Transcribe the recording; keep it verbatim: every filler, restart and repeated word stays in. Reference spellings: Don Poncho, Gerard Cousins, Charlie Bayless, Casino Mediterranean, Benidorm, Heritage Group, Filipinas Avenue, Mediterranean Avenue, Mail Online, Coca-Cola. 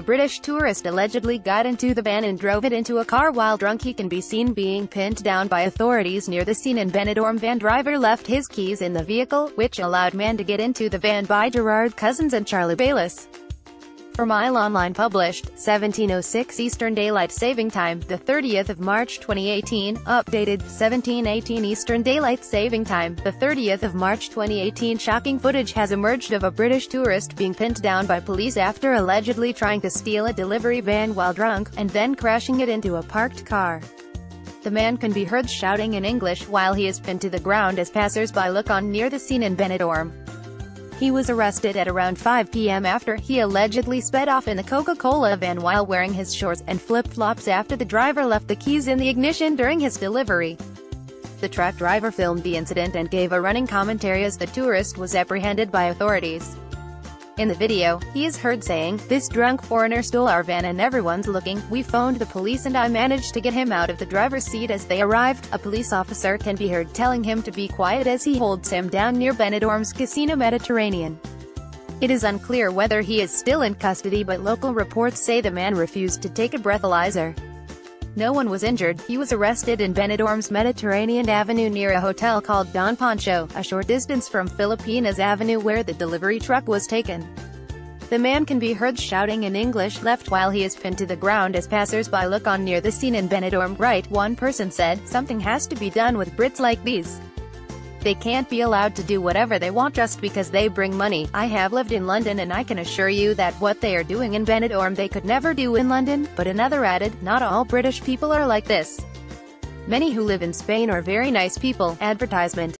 A British tourist allegedly got into the van and drove it into a car while drunk. He can be seen being pinned down by authorities near the scene in Benidorm. Van driver left his keys in the vehicle, which allowed man to get into the van by Gerard Cousins and Charlie Bayless. For Mail Online published, seventeen oh six Eastern Daylight Saving Time, the thirtieth of March twenty eighteen, updated, seventeen eighteen Eastern Daylight Saving Time, the thirtieth of March twenty eighteen. Shocking footage has emerged of a British tourist being pinned down by police after allegedly trying to steal a delivery van while drunk, and then crashing it into a parked car. The man can be heard shouting in English while he is pinned to the ground as passers-by look on near the scene in Benidorm. He was arrested at around five p m after he allegedly sped off in a Coca-Cola van while wearing his shorts and flip-flops after the driver left the keys in the ignition during his delivery. The truck driver filmed the incident and gave a running commentary as the tourist was apprehended by authorities. In the video, he is heard saying, "This drunk foreigner stole our van and everyone's looking. We phoned the police and I managed to get him out of the driver's seat as they arrived." A police officer can be heard telling him to be quiet as he holds him down near Benidorm's Casino Mediterranean. It is unclear whether he is still in custody, but local reports say the man refused to take a breathalyzer. No one was injured. He was arrested in Benidorm's Mediterranean Avenue near a hotel called Don Poncho, a short distance from Filipinas Avenue where the delivery truck was taken. The man can be heard shouting in English left while he is pinned to the ground as passers-by look on near the scene in Benidorm right. One person said, "Something has to be done with Brits like these. They can't be allowed to do whatever they want just because they bring money. I have lived in London and I can assure you that what they are doing in Benidorm they could never do in London." But another added, "Not all British people are like this. Many who live in Spain are very nice people." Advertisement.